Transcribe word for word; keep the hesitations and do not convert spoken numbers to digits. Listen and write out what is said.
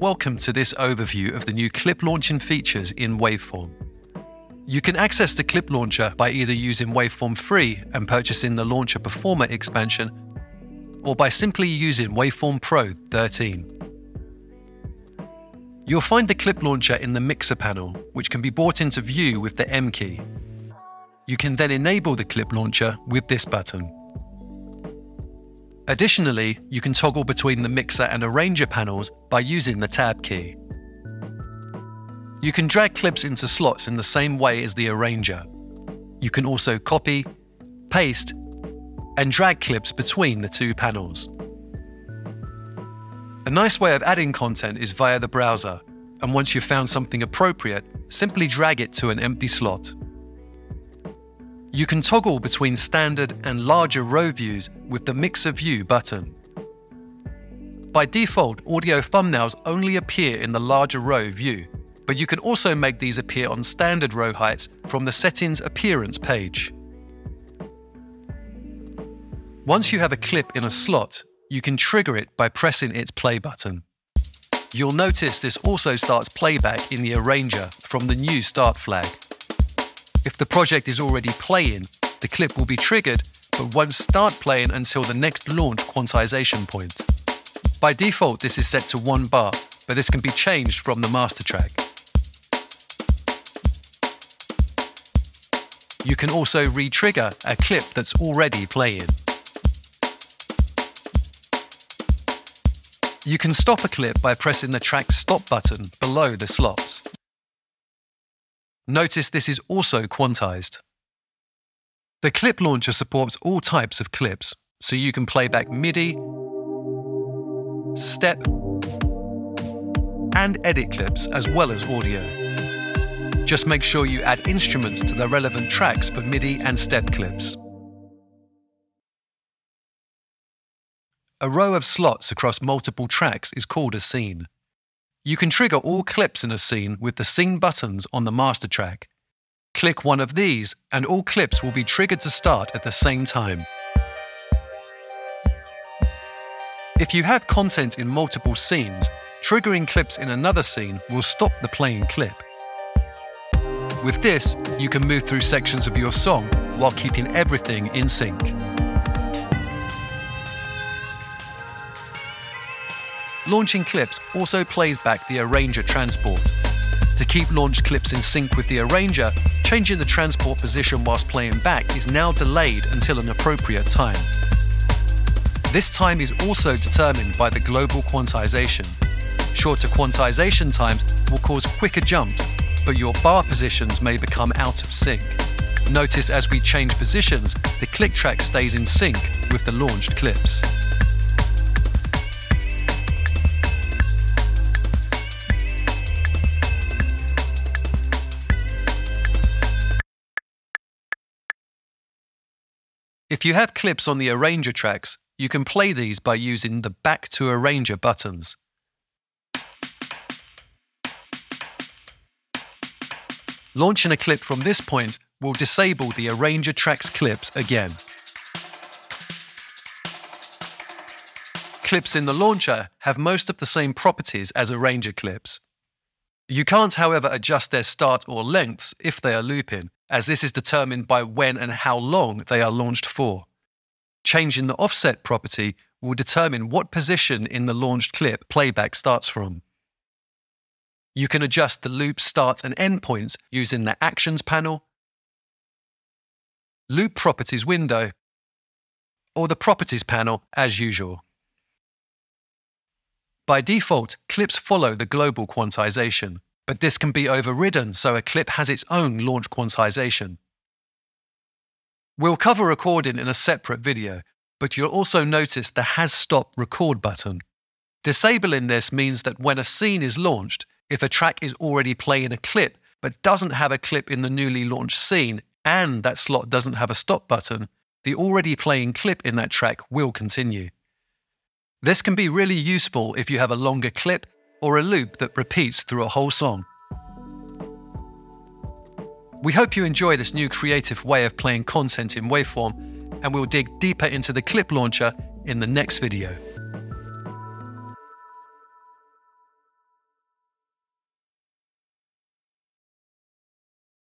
Welcome to this overview of the new Clip Launcher features in Waveform. You can access the Clip Launcher by either using Waveform free and purchasing the Launcher Performer expansion, or by simply using Waveform Pro thirteen. You'll find the Clip Launcher in the Mixer panel, which can be brought into view with the M key. You can then enable the Clip Launcher with this button. Additionally, you can toggle between the Mixer and Arranger panels by using the Tab key. You can drag clips into slots in the same way as the Arranger. You can also copy, paste, and drag clips between the two panels. A nice way of adding content is via the browser, and once you've found something appropriate, simply drag it to an empty slot. You can toggle between standard and larger row views with the Mixer View button. By default, audio thumbnails only appear in the larger row view, but you can also make these appear on standard row heights from the Settings Appearance page. Once you have a clip in a slot, you can trigger it by pressing its play button. You'll notice this also starts playback in the Arranger from the new Start flag. If the project is already playing, the clip will be triggered, but won't start playing until the next launch quantization point. By default, this is set to one bar, but this can be changed from the master track. You can also re-trigger a clip that's already playing. You can stop a clip by pressing the track stop button below the slots. Notice this is also quantized. The Clip Launcher supports all types of clips, so you can play back MIDI, step, and edit clips as well as audio. Just make sure you add instruments to the relevant tracks for MIDI and step clips. A row of slots across multiple tracks is called a scene. You can trigger all clips in a scene with the scene buttons on the master track. Click one of these and all clips will be triggered to start at the same time. If you have content in multiple scenes, triggering clips in another scene will stop the playing clip. With this, you can move through sections of your song while keeping everything in sync. Launching clips also plays back the Arranger transport. To keep launch clips in sync with the Arranger, changing the transport position whilst playing back is now delayed until an appropriate time. This time is also determined by the global quantization. Shorter quantization times will cause quicker jumps, but your bar positions may become out of sync. Notice as we change positions, the click track stays in sync with the launched clips. If you have clips on the Arranger tracks, you can play these by using the Back to Arranger buttons. Launching a clip from this point will disable the Arranger tracks clips again. Clips in the launcher have most of the same properties as Arranger clips. You can't, however, adjust their start or lengths if they are looping, as this is determined by when and how long they are launched for. Changing the offset property will determine what position in the launched clip playback starts from. You can adjust the loop start and end points using the Actions panel, Loop Properties window, or the Properties panel as usual. By default, clips follow the global quantization, but this can be overridden so a clip has its own launch quantization. We'll cover recording in a separate video, but you'll also notice the Has Stopped Record button. Disabling this means that when a scene is launched, if a track is already playing a clip but doesn't have a clip in the newly launched scene and that slot doesn't have a stop button, the already playing clip in that track will continue. This can be really useful if you have a longer clip or a loop that repeats through a whole song. We hope you enjoy this new creative way of playing content in Waveform, and we'll dig deeper into the Clip Launcher in the next video.